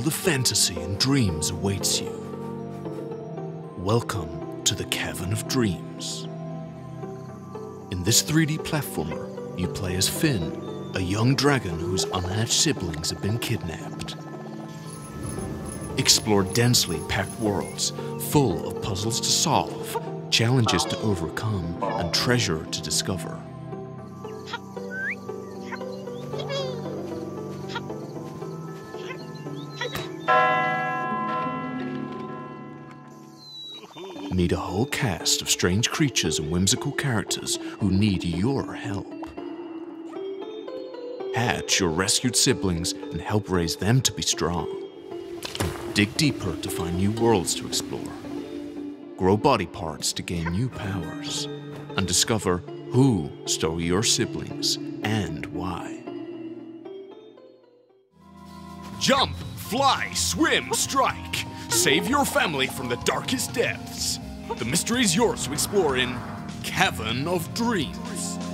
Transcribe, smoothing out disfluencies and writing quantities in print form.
world of fantasy and dreams awaits you. Welcome to the Cavern of Dreams. In this 3D platformer, you play as Finn, a young dragon whose unhatched siblings have been kidnapped. Explore densely packed worlds, full of puzzles to solve, challenges to overcome, and treasure to discover. Meet a whole cast of strange creatures and whimsical characters who need your help. Hatch your rescued siblings and help raise them to be strong. Dig deeper to find new worlds to explore, grow body parts to gain new powers, and discover who stole your siblings and why. Jump, fly, swim, strike. Save your family from the darkest depths. The mystery is yours to explore in Cavern of Dreams.